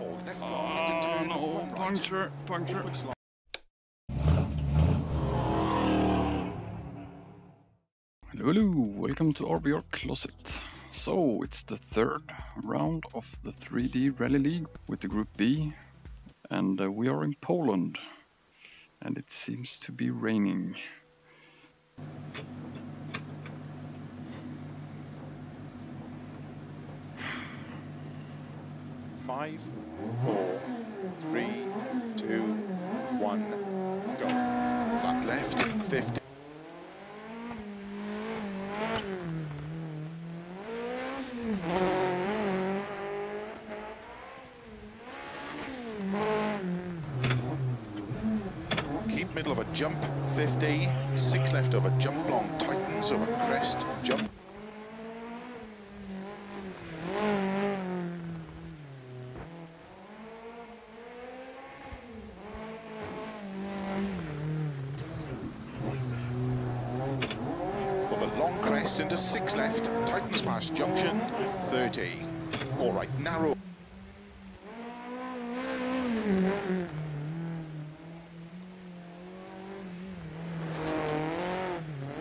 fold left long into turn no, right. Puncture. Hello, welcome to RBR Closet. So it's the third round of the 3D Rally League with the Group B, and we are in Poland, and it seems to be raining. Five, four, three, two, one, go. Flat left, 50. Keep middle of a jump, 50. Six left over jump long, tightens over crest, jump. Crest into six left, tightens past junction, 30, four right narrow.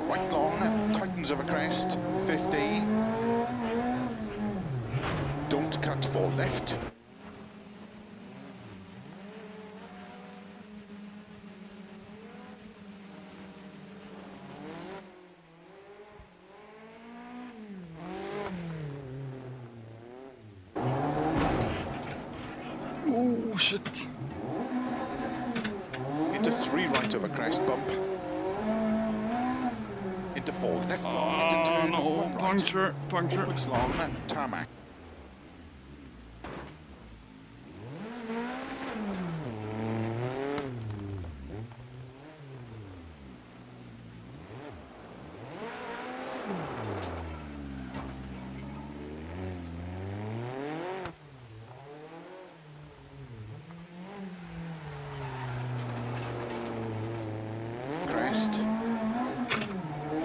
Right long, tightens over crest, 50. Don't cut for left. Oh shit! Into three right over crest bump. Into four left long. Into turn no. One right. Puncture. Looks long and tarmac.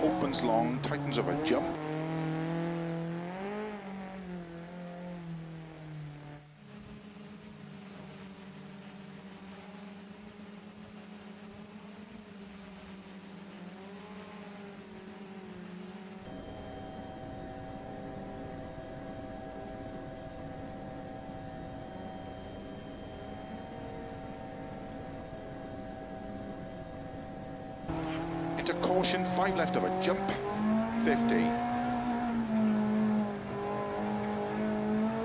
Opens long, tightens over jump. To caution, five left of a jump, 50.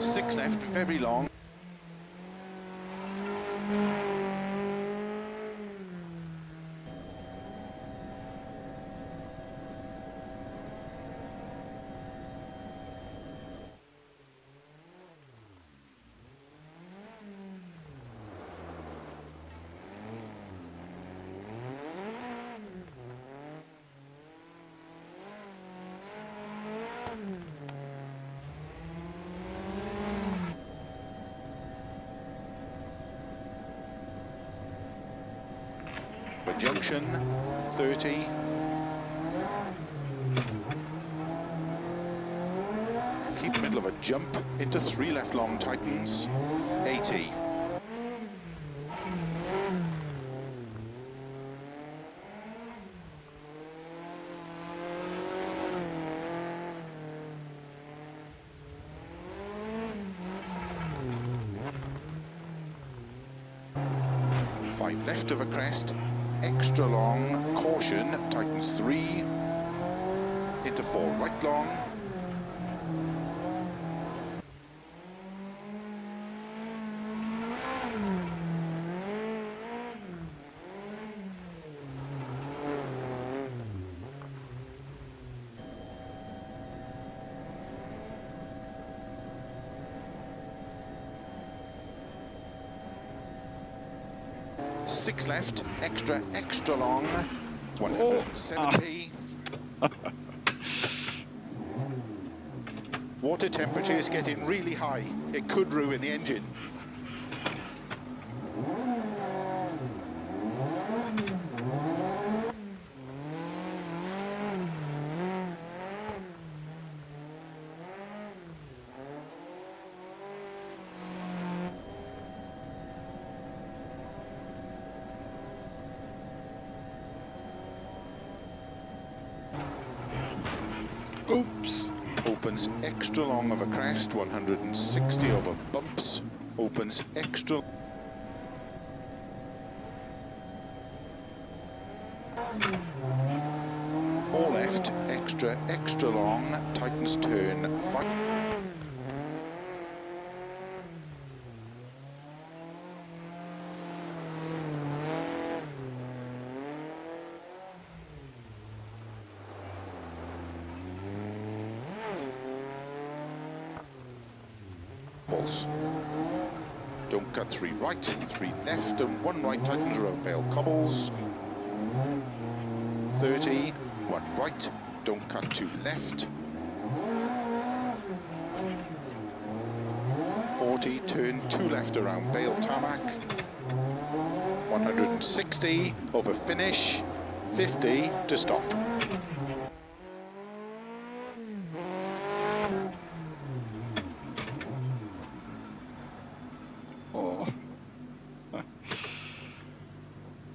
Six left, very long. Junction, 30. Keep middle of a jump, into three left long tightens, 80. Five left of a crest. Extra long, caution, tightens three, into four right long. Six left, extra long, 170. Water temperature is getting really high. It could ruin the engine. oops, opens extra long of a crest, 160 over bumps, opens extra. Four left, extra, extra long, tightens turn, five. Don't cut, three right, three left, and one right tightens around pale cobbles. 30, one right, don't cut, two left. 40, turn two left around pale tarmac. 160, over finish. 50, to stop.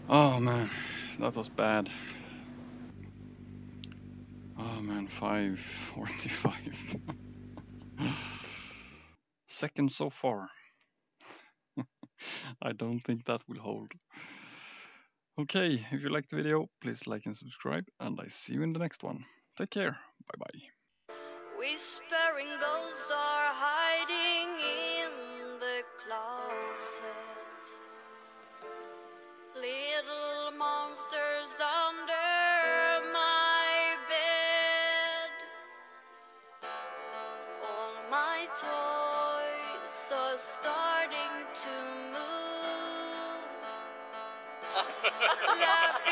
Oh man, that was bad. Oh man, 5:45. Second so far. I don't think that will hold. Okay, if you liked the video, please like and subscribe, and I see you in the next one. Take care, bye-bye. Whispering ghosts are hiding in the closet. Little monsters under my bed. All my toys are starting to move.